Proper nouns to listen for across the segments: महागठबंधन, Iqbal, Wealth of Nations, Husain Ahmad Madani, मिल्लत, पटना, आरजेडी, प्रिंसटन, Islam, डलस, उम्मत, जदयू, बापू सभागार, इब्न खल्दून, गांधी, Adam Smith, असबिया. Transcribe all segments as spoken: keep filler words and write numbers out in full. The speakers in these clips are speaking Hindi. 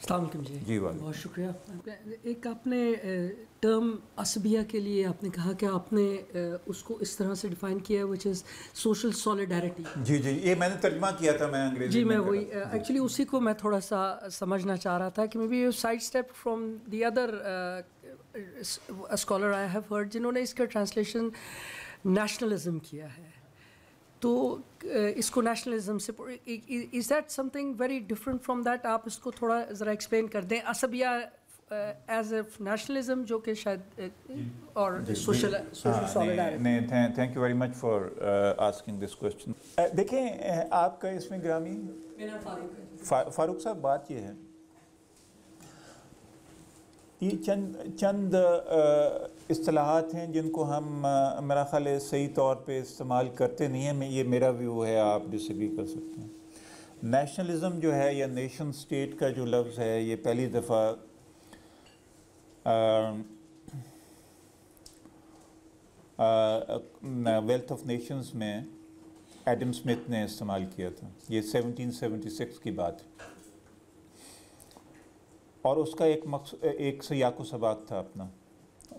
अस्सलाम वालेकुम जी। जी वाले बहुत शुक्रिया। एक आपने टर्म असबिया के लिए आपने कहा कि आपने उसको इस तरह से डिफ़ाइन किया है विच इज़ सोशल सॉलिडारिटी। जी जी ये मैंने तर्जुमा किया था मैं अंग्रेजी जी में, मैं वही एक्चुअली उसी को मैं थोड़ा सा समझना चाह रहा था कि maybe side step from the other scholar I have heard जिन्होंने इसका ट्रांसलेशन नेशनलिज्म किया है, तो इसको नेशनलिज्म से is that something very different from that? आप इसको थोड़ा ज़रा एक्सप्लेन कर दें असबिया एज ए नेशनलिज्म जो कि शायद और सोशल सोशल सॉलिडारिटी। नहीं, thank you very much for asking this question. देखें आपका इसमें ग्रामी फारूक साहब, बात यह है ये चंद चंद इस्तलाहात हैं जिनको हम मेरा ख़्याल है सही तौर पे इस्तेमाल करते नहीं हैं। मैं ये मेरा व्यू है, आप डिसएग्री कर सकते हैं। नेशनलिज़म जो है या नेशन स्टेट का जो लफ्ज़ है ये पहली दफ़ा वेल्थ ऑफ नेशंस में एडम स्मिथ ने इस्तेमाल किया था। ये सेवनटीन सेवनटी सिक्स की बात है और उसका एक मकसद एक सियाक़ो सबाक़ था अपना,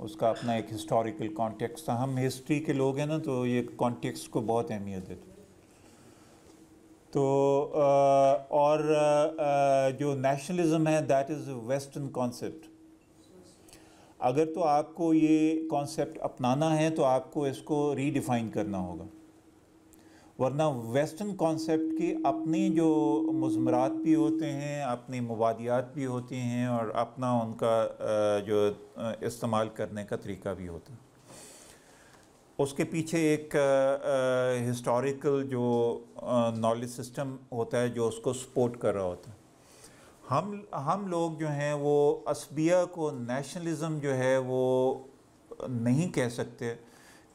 उसका अपना एक हिस्टोरिकल कॉन्टेक्स्ट था। हम हिस्ट्री के लोग हैं ना, तो ये कॉन्टेक्स्ट को बहुत अहमियत देते। तो आ, और आ, जो नेशनलिज़म है दैट इज़ वेस्टर्न कॉन्सेप्ट। अगर तो आपको ये कॉन्सेप्ट अपनाना है तो आपको इसको रीडिफाइन करना होगा, वरना वेस्टर्न कॉन्सेप्ट के अपने जो मुज़मरात भी होते हैं, अपने मवादियात भी होते हैं और अपना उनका जो इस्तेमाल करने का तरीका भी होता है। उसके पीछे एक हिस्टोरिकल जो नॉलेज सिस्टम होता है जो उसको सपोर्ट कर रहा होता है। हम हम लोग जो हैं वो असबिया को नेशनलिज़म जो है वो नहीं कह सकते,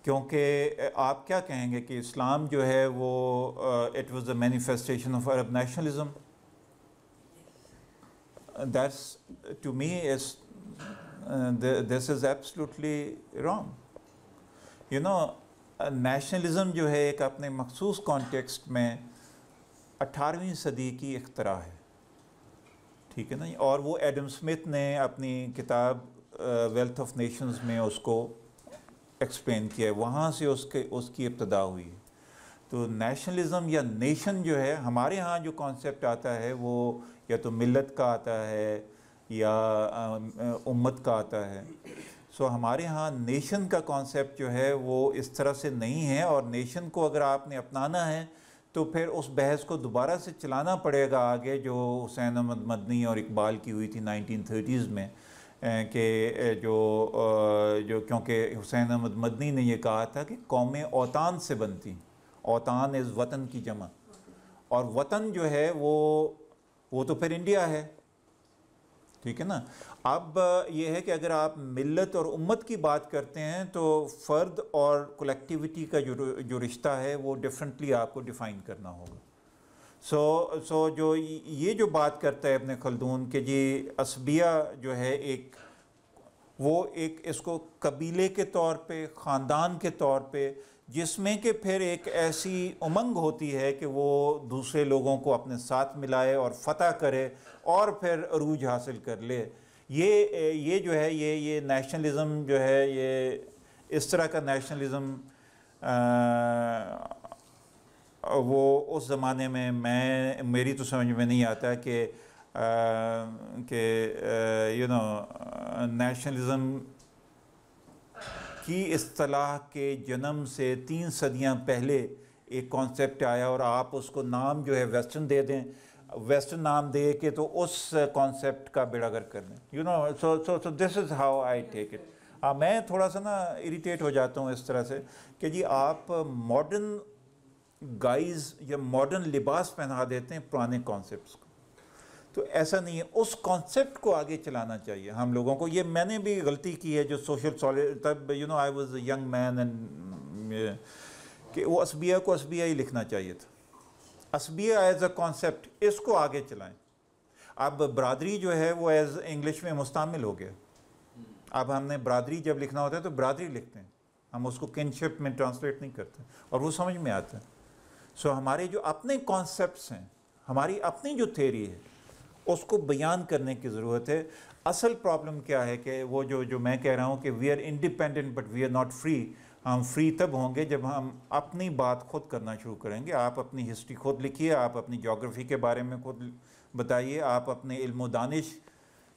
क्योंकि आप क्या कहेंगे कि इस्लाम जो है वो it was the manifestation of Arab nationalism. That's to me is this is absolutely wrong. You know nationalism जो है एक अपने मखसूस कॉन्टेक्स्ट में अठारहवीं सदी की इख्तरा है, ठीक है ना, और वो एडम स्मिथ ने अपनी किताब वेल्थ ऑफ नेशंस में उसको एक्सप्लेन किया है, वहाँ से उसके उसकी इब्तदा हुई है। तो नेशनलिज़म या नेशन जो है हमारे यहाँ जो कॉन्सेप्ट आता है वो या तो मिल्लत का आता है या उम्मत का आता है। सो so, हमारे यहाँ नेशन का कॉन्सेप्ट जो है वो इस तरह से नहीं है, और नेशन को अगर आपने अपनाना है तो फिर उस बहस को दोबारा से चलाना पड़ेगा आगे, जो हुसैन अहमद मदनी और इकबाल की हुई थी नाइनटीन थर्टीज़ में, के जो जो क्योंकि हुसैन अहमद मदनी ने यह कहा था कि कौमें औतान से बनती, औतान इज़ वतन की जमा, और वतन जो है वो वो तो फिर इंडिया है, ठीक है ना। अब यह है कि अगर आप मिल्लत और उम्मत की बात करते हैं तो फ़र्द और कलेक्टिविटी का जो जो रिश्ता है वो डिफरेंटली आपको डिफ़ाइन करना होगा। सो so, सो so जो ये जो बात करता है इब्न खल्दून के जी असबिया जो है एक वो एक इसको कबीले के तौर पे, ख़ानदान के तौर पे, जिसमें कि फिर एक ऐसी उमंग होती है कि वो दूसरे लोगों को अपने साथ मिलाए और फतह करे और फिर अरूज हासिल कर ले। ये ये जो है ये ये नेशनलिज़म जो है ये इस तरह का नेशनलिज़म वो उस ज़माने में मैं मेरी तो समझ में नहीं आता कि कि यू नो नेशनलिज़म की इस्तलाह के जन्म से तीन सदियां पहले एक कॉन्सेप्ट आया और आप उसको नाम जो है वेस्टर्न दे दें, वेस्टर्न नाम दे के तो उस कॉन्सेप्ट का बेड़ागर कर दें। You know so so so this is how I take it. हाँ, मैं थोड़ा सा ना इरिटेट हो जाता हूँ इस तरह से कि जी आप मॉडर्न गाइज या मॉडर्न लिबास पहना देते हैं पुराने कॉन्सेप्ट्स को, तो ऐसा नहीं है, उस कॉन्सेप्ट को आगे चलाना चाहिए हम लोगों को। ये मैंने भी गलती की है जो सोशल सॉलिड, तब you know I was a young man and कि वो असबिया को असबिया ही लिखना चाहिए था। असबिया एज अ कॉन्सेप्ट इसको आगे चलाएं। अब बरादरी जो है वो एज इंग्लिश में मुस्तामिल हो गया। अब हमने बरादरी जब लिखना होता है तो बरादरी लिखते हैं, हम उसको किनशिप में ट्रांसलेट नहीं करते और वो समझ में आता है। सो so, हमारे जो अपने कॉन्सेप्ट्स हैं, हमारी अपनी जो थेरी है उसको बयान करने की ज़रूरत है। असल प्रॉब्लम क्या है कि वो जो जो मैं कह रहा हूँ कि we are independent but we are not free, हम फ्री तब होंगे जब हम अपनी बात खुद करना शुरू करेंगे। आप अपनी हिस्ट्री खुद लिखिए, आप अपनी जोग्राफ़ी के बारे में खुद बताइए, आप अपने इल्म दानिश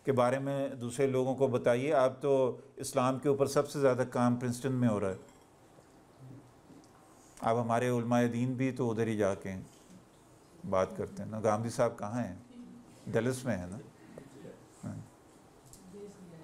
के बारे में दूसरे लोगों को बताइए। आप तो इस्लाम के ऊपर सबसे ज़्यादा काम प्रिंसटन में हो रहा है, आप हमारे उलमाए दीन भी तो उधर ही जाके बात करते हैं ना। गांधी साहब कहाँ हैं? डलस में है ना।